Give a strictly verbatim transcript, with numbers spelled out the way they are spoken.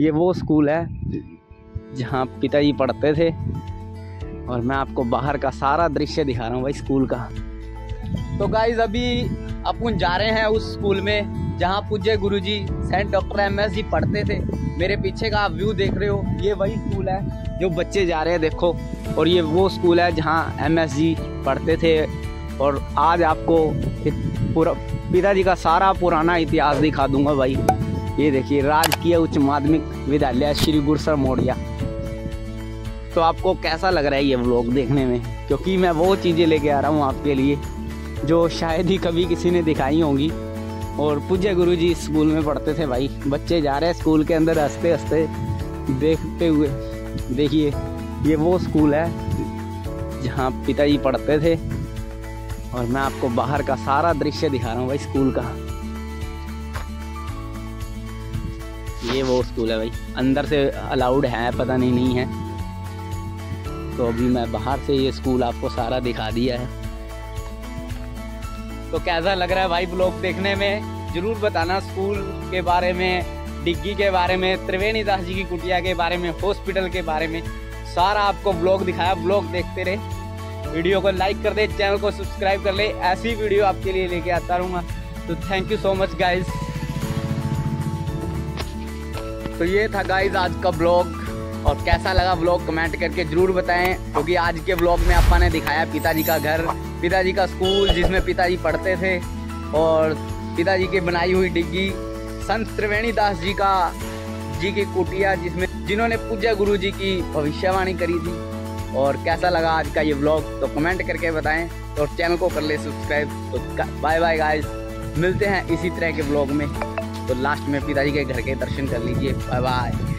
ये वो स्कूल है जहाँ पिताजी पढ़ते थे, और मैं आपको बाहर का सारा दृश्य दिखा रहा हूँ भाई स्कूल का। तो गाइज अभी अपन जा रहे हैं उस स्कूल में जहाँ पूज्य गुरुजी सेंट डॉक्टर एमएसजी पढ़ते थे। मेरे पीछे का आप व्यू देख रहे हो, ये वही स्कूल है जो बच्चे जा रहे हैं देखो, और ये वो स्कूल है जहाँ एमएसजी पढ़ते थे। और आज आपको पूरा पिताजी का सारा पुराना इतिहास दिखा दूंगा भाई। ये देखिए राजकीय उच्च माध्यमिक विद्यालय श्री गुरुसर मोड़िया। तो आपको कैसा लग रहा है ये व्लॉग देखने में, क्योंकि मैं वो चीज़ें लेके आ रहा हूँ आपके लिए जो शायद ही कभी किसी ने दिखाई होंगी। और पूज्य गुरुजी स्कूल में पढ़ते थे भाई, बच्चे जा रहे हैं स्कूल के अंदर हंसते हंसते देखते हुए। देखिए ये वो स्कूल है जहाँ पिताजी पढ़ते थे, और मैं आपको बाहर का सारा दृश्य दिखा रहा हूँ भाई स्कूल का। ये वो स्कूल है भाई, अंदर से अलाउड है पता नहीं नहीं है। तो अभी मैं बाहर से ये स्कूल आपको सारा दिखा दिया है। तो कैसा लग रहा है भाई ब्लॉग देखने में ज़रूर बताना, स्कूल के बारे में, डिग्गी के बारे में, त्रिवेणी दास जी की कुटिया के बारे में, हॉस्पिटल के बारे में सारा आपको ब्लॉग दिखाया। ब्लॉग देखते रहे, वीडियो को लाइक कर दे, चैनल को सब्सक्राइब कर ले, ऐसी वीडियो आपके लिए लेके आता रहूँगा। तो thank you so much guys. तो ये था गाइज आज का ब्लॉग, और कैसा लगा ब्लॉग कमेंट करके ज़रूर बताएं, क्योंकि तो आज के ब्लॉग में आपा ने दिखाया पिताजी का घर, पिताजी का स्कूल जिसमें पिताजी पढ़ते थे, और पिताजी की बनाई हुई डिग्गी, संत त्रिवेणी दास जी का जी की कुटिया जिसमें जिन्होंने पूज्य गुरुजी की भविष्यवाणी करी थी। और कैसा लगा आज का ये ब्लॉग तो कमेंट करके बताएँ, और चैनल को कर ले सब्सक्राइब। तो बाय बाय गाइज, मिलते हैं इसी तरह के ब्लॉग में। तो लास्ट में पिताजी के घर के दर्शन कर लीजिए। Bye bye.